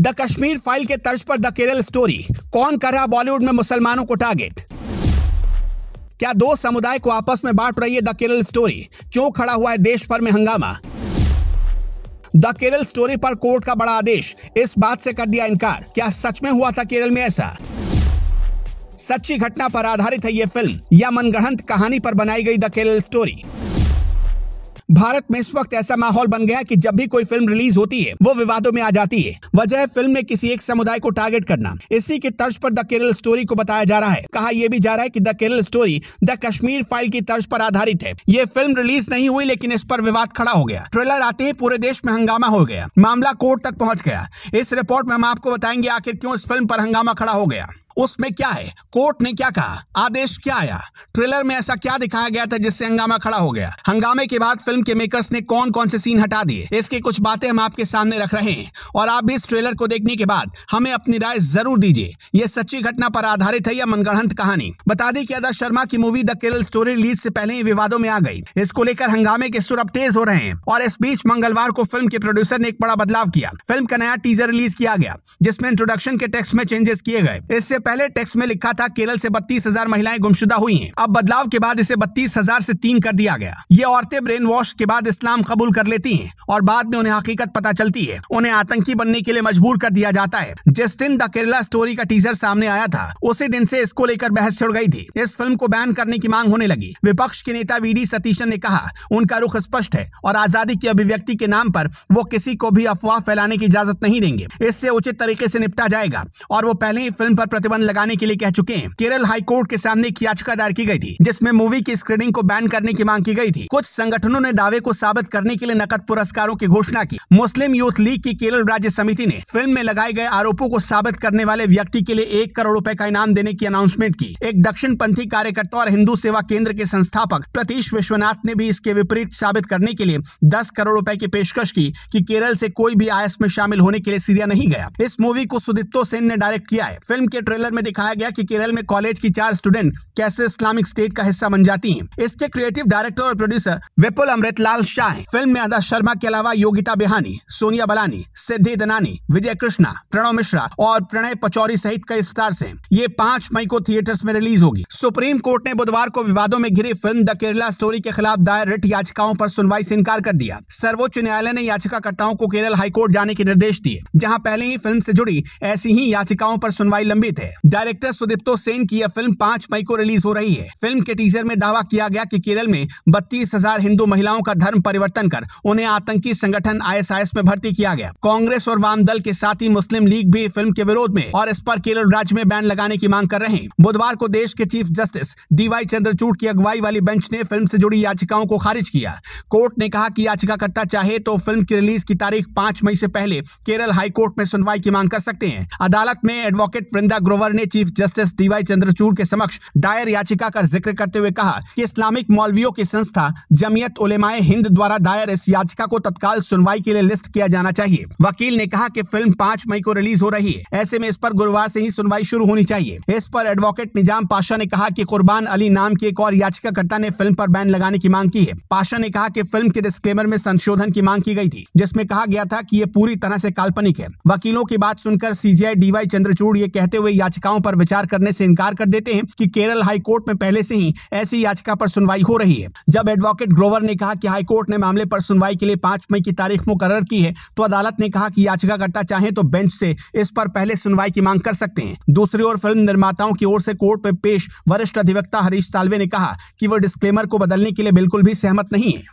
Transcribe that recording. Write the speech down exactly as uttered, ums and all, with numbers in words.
The Kashmir file के तर्ज पर द केरल स्टोरी, कौन कर रहा बॉलीवुड में मुसलमानों को टारगेट? क्या दो समुदाय को आपस में बांट रही है द केरल स्टोरी? क्यों खड़ा हुआ है देश भर में हंगामा? द केरल स्टोरी पर कोर्ट का बड़ा आदेश, इस बात से कर दिया इनकार, क्या सच में हुआ था केरल में ऐसा? सच्ची घटना पर आधारित है ये फिल्म या मनगढ़ंत कहानी पर बनाई गई द केरल स्टोरी? भारत में इस वक्त ऐसा माहौल बन गया कि जब भी कोई फिल्म रिलीज होती है वो विवादों में आ जाती है। वजह है फिल्म में किसी एक समुदाय को टारगेट करना। इसी के तर्ज पर द केरल स्टोरी को बताया जा रहा है। कहा यह भी जा रहा है कि the Kerala story the Kashmir file की तर्ज पर आधारित है। ये फिल्म रिलीज नहीं हुई लेकिन इस पर विवाद खड़ा हो गया। ट्रेलर आते ही पूरे देश में हंगामा हो गया, मामला कोर्ट तक पहुँच गया। इस रिपोर्ट में हम आपको बताएंगे आखिर क्यों इस फिल्म पर हंगामा खड़ा हो गया, उसमें क्या है, कोर्ट ने क्या कहा, आदेश क्या आया, ट्रेलर में ऐसा क्या दिखाया गया था जिससे हंगामा खड़ा हो गया, हंगामे के बाद फिल्म के मेकर्स ने कौन कौन से सीन हटा दिए, इसकी कुछ बातें हम आपके सामने रख रहे हैं। और आप भी इस ट्रेलर को देखने के बाद हमें अपनी राय जरूर दीजिए। यह सच्ची घटना पर आधारित है या मनगढ़ंत कहानी? बता दें कि अदा शर्मा की movie the Kerala story release से पहले ही विवादों में आ गई। इसको लेकर हंगामे के सुर अब तेज हो रहे हैं। और इस बीच मंगलवार को फिल्म के प्रोड्यूसर ने एक बड़ा बदलाव किया। फिल्म का नया टीजर रिलीज किया गया जिसमें इंट्रोडक्शन के टेक्स्ट में चेंजेस किए गए। इससे पहले टेक्स्ट में लिखा था केरल से बत्तीस हजार महिलाएं गुमशुदा हुई हैं। अब बदलाव के बाद इसे बत्तीस हजार से तीन कर दिया गया। ये औरतें ब्रेन वॉश के बाद इस्लाम कबूल कर लेती हैं और बाद में उन्हें हकीकत पता चलती है, उन्हें आतंकी बनने के लिए मजबूर कर दिया जाता है। जिस दिन द केरला स्टोरी का टीजर सामने आया था उसी दिन से इसको लेकर बहस छिड़ गई थी। इस फिल्म को बैन करने की मांग होने लगी। विपक्ष के नेता वी सतीशन ने कहा उनका रुख स्पष्ट है और आजादी की अभिव्यक्ति के नाम पर वो किसी को भी अफवाह फैलाने की इजाजत नहीं देंगे। इससे उचित तरीके से निपटा जाएगा और वो पहले ही फिल्म पर प्रतिबंध लगाने के लिए कह चुके हैं। केरल हाई कोर्ट के सामने एक याचिका दायर की गई थी जिसमें मूवी की स्क्रीनिंग को बैन करने की मांग की गई थी। कुछ संगठनों ने दावे को साबित करने के लिए नकद पुरस्कारों की घोषणा की। मुस्लिम यूथ लीग की केरल राज्य समिति ने फिल्म में लगाए गए आरोपों को साबित करने वाले व्यक्ति के लिए एक करोड़ रूपए का इनाम देने की अनाउंसमेंट की। एक दक्षिण पंथी कार्यकर्ता और हिंदू सेवा केंद्र के संस्थापक प्रतीश विश्वनाथ ने भी इसके विपरीत साबित करने के लिए दस करोड़ रूपए की पेशकश की कि केरल से कोई भी आईएस में शामिल होने के लिए सीरिया नहीं गया। इस मूवी को सुदीप्तो सेन ने डायरेक्ट किया है। फिल्म के ट्रेलर में दिखाया गया कि केरल में कॉलेज की चार स्टूडेंट कैसे इस्लामिक स्टेट का हिस्सा बन जाती हैं। इसके क्रिएटिव डायरेक्टर और प्रोड्यूसर विपुल अमृतलाल शाह हैं। फिल्म में अदा शर्मा के अलावा योगिता बिहानी, सोनिया बलानी, सिद्धि दनानी, विजय कृष्णा, प्रणव मिश्रा और प्रणय पचौरी सहित कई स्टार्स हैं। ये पांच मई को थिएटर्स में रिलीज होगी। सुप्रीम कोर्ट ने बुधवार को विवादों में घिरी फिल्म द केरला स्टोरी के खिलाफ दायर रिट याचिकाओं पर सुनवाई से इनकार कर दिया। सर्वोच्च न्यायालय ने याचिकाकर्ताओं को केरल हाईकोर्ट जाने के निर्देश दिए, जहाँ पहले ही फिल्म से जुड़ी ऐसी ही याचिकाओं पर सुनवाई लंबित। डायरेक्टर सुदीप्तो सेन की यह फिल्म पांच मई को रिलीज हो रही है। फिल्म के टीजर में दावा किया गया कि केरल में बत्तीस हजार हिंदू महिलाओं का धर्म परिवर्तन कर उन्हें आतंकी संगठन आईएसआईएस में भर्ती किया गया। कांग्रेस और वाम दल के साथ ही मुस्लिम लीग भी फिल्म के विरोध में और इस पर केरल राज्य में बैन लगाने की मांग कर रहे हैं। बुधवार को देश के चीफ जस्टिस डी चंद्रचूड की अगुवाई वाली बेंच ने फिल्म से जुड़ी याचिकाओं को खारिज किया। कोर्ट ने कहा कि याचिकाकर्ता चाहे तो फिल्म की रिलीज की तारीख पांच मई से पहले केरल हाईकोर्ट में सुनवाई की मांग कर सकते हैं। अदालत में एडवोकेट वृंदा ग्रोवर ने चीफ जस्टिस डीवाई चंद्रचूड के समक्ष दायर याचिका का जिक्र करते हुए कहा कि इस्लामिक मौलवियों की संस्था जमीयत उलेमाए हिंद द्वारा दायर इस याचिका को तत्काल सुनवाई के लिए लिस्ट किया जाना चाहिए। वकील ने कहा कि फिल्म पांच मई को रिलीज हो रही है, ऐसे में इस पर गुरुवार से ही सुनवाई शुरू होनी चाहिए। इस पर एडवोकेट निजाम पाशा ने कहा कि कुरबान अली नाम के एक और याचिकाकर्ता ने फिल्म पर बैन लगाने की मांग की है। पाशा ने कहा कि फिल्म के डिस्क्लेमर में संशोधन की मांग की गई थी जिसमें कहा गया था कि यह पूरी तरह से काल्पनिक है। वकीलों की बात सुनकर सीजीआई डीवाई चंद्रचूड ये कहते हुए याचिकाओं पर विचार करने से इनकार कर देते हैं कि केरल हाईकोर्ट में पहले से ही ऐसी याचिका पर सुनवाई हो रही है। जब एडवोकेट ग्रोवर ने कहा कि हाईकोर्ट ने मामले पर सुनवाई के लिए पांच मई की तारीख मुकर्रर की है तो अदालत ने कहा कि याचिकाकर्ता चाहे तो बेंच से इस पर पहले सुनवाई की मांग कर सकते हैं। दूसरी ओर फिल्म निर्माताओं की ओर से कोर्ट में पेश वरिष्ठ अधिवक्ता हरीश तालवे ने कहा कि वो डिस्क्लेमर को बदलने के लिए बिल्कुल भी सहमत नहीं है।